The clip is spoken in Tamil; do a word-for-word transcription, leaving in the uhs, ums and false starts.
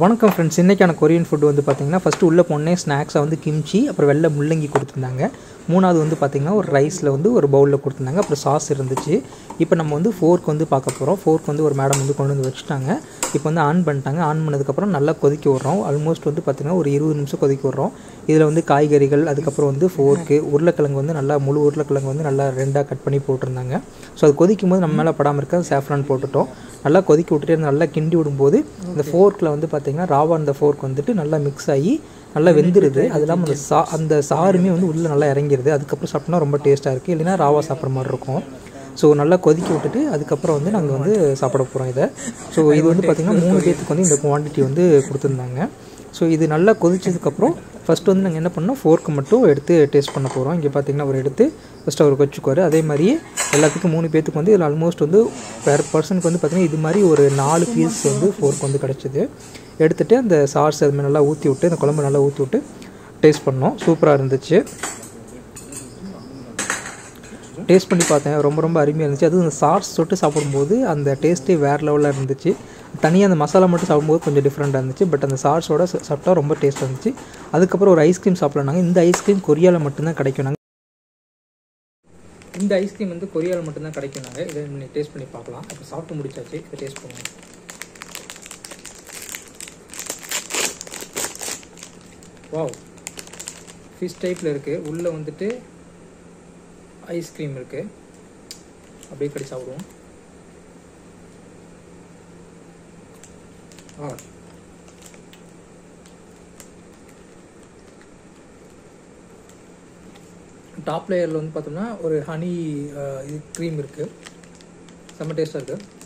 வணக்கம் ஃப்ரெண்ட்ஸ், இன்றைக்கான கொரியன் ஃபுட் வந்து பார்த்திங்கன்னா ஃபஸ்ட்டு உள்ளே போனே ஸ்நாக்ஸாக வந்து கிம்ச்சி, அப்புறம் வெள்ளை முள்ளங்கி கொடுத்துருந்தாங்க. மூணாவது வந்து பார்த்திங்கன்னா ஒரு ரைஸில் வந்து ஒரு பவுலில் கொடுத்துருந்தாங்க, அப்புறம் சாஸ் இருந்துச்சு. இப்போ நம்ம வந்து ஃபோர்க் வந்து பார்க்க போகிறோம். ஃபோர்க் வந்து ஒரு மேடம் வந்து கொண்டு வந்து வச்சுட்டாங்க. இப்போ வந்து ஆன் பண்ணிட்டாங்க. ஆன் பண்ணதுக்கப்புறம் நல்லா கொதிக்க விட்றோம். ஆல்மோஸ்ட் வந்து பார்த்திங்கன்னா ஒரு இருபது நிமிஷம் கொதிக்க விட்றோம். இதில் வந்து காய்கறிகள், அதுக்கப்புறம் வந்து ஃபோர்க்கு, உருளைக்கிழங்கு வந்து நல்லா முழு உருளைக்கிழங்கு வந்து நல்லா ரெண்டாக கட் பண்ணி போட்டிருந்தாங்க. ஸோ அது கொதிக்கும் போது நம்ம மேலே படாமல் இருக்க சேஃப்ரான் போட்டுட்டோம். நல்லா கொதிக்க விட்டுட்டு நல்லா கிண்டி விடும்போது இந்த ஃபோர்க்கில் வந்து பார்த்திங்கன்னா ராவா அந்த ஃபோர்க் வந்துட்டு நல்லா மிக்ஸ் ஆகி நல்லா வெந்துடுது. அது இல்லாமல் அந்த சா அந்த சாருமே வந்து உள்ளே நல்லா இறங்கிடுது. அதுக்கப்புறம் சாப்பிட்டோம்னா ரொம்ப டேஸ்ட்டாக இருக்குது, இல்லைன்னா ராவா சாப்பிட்ற மாதிரி இருக்கும். ஸோ நல்லா கொதிக்க விட்டுட்டு அதுக்கப்புறம் வந்து நாங்கள் வந்து சாப்பிட போகிறோம் இதை. ஸோ இது வந்து பார்த்திங்கன்னா மூணு பேத்துக்கு வந்து இந்த குவான்டிட்டி வந்து கொடுத்துருந்தாங்க. ஸோ இது நல்லா கொதிச்சதுக்கப்புறம் ஃபஸ்ட்டு வந்து நாங்கள் என்ன பண்ணோம், ஃபோர்க்கு மட்டும் எடுத்து டேஸ்ட் பண்ண போகிறோம். இங்கே பார்த்திங்கன்னா ஒரு எடுத்து ஃபஸ்ட்டு அவர் வச்சுக்குவார். அதே மாதிரியே எல்லாத்துக்கும் மூணு பேர்த்துக்கு வந்து இதில் ஆல்மோஸ்ட் வந்து பெர் பர்சனுக்கு வந்து பார்த்திங்கன்னா இது மாதிரி ஒரு நாலு பீஸ் வந்து ஃபோர்க்கு வந்து கிடச்சிது. எடுத்துகிட்டு அந்த சாஸ் அதுமாதிரி நல்லா ஊற்றி விட்டு அந்த குழம்பு நல்லா ஊற்றி விட்டு டேஸ்ட் பண்ணோம். சூப்பராக இருந்துச்சு. டேஸ்ட் பண்ணி பார்த்தேன், ரொம்ப ரொம்ப அருமையாக இருந்துச்சு. அதுவும் அந்த சாஸ் தொட்டு சாப்பிடும்போது அந்த டேஸ்ட்டே வேறு லெவலாக இருந்துச்சு. தனியாக அந்த மசாலா மட்டும் சாப்பிடும்போது கொஞ்சம் டிஃப்ரெண்ட்டாக இருந்துச்சு. பட் அந்த சாஸோட சாப்பிட்டா ரொம்ப டேஸ்ட்டாக இருந்துச்சு. அதுக்கப்புறம் ஒரு ஐஸ்கிரீம் சாப்பிட்லாங்க. இந்த ஐஸ்கிரீம் கொரியாவில் மட்டும்தான் கிடைக்கும். இந்த ஐஸ்கிரீம் வந்து கொரியாவில் மட்டும்தான் கிடைக்கும். நாங்கள் இதை நீங்கள் டேஸ்ட் பண்ணி பார்க்கலாம். அப்போ சாப்பிட்டு முடிச்சாச்சு, இப்போ டேஸ்ட் பண்ணுவோம். வாவ், ஃபிஷ் டைப்பில் இருக்குது. உள்ளே வந்துட்டு ஐஸ்கிரீம் இருக்குது. அப்படியே கடி சாப்பிடுவோம். ஆ, டாப் லேயரில் வந்து பார்த்தோம்னா ஒரு ஹனி இது க்ரீம் இருக்குது. செம்ம டேஸ்ட்டாக இருக்குது.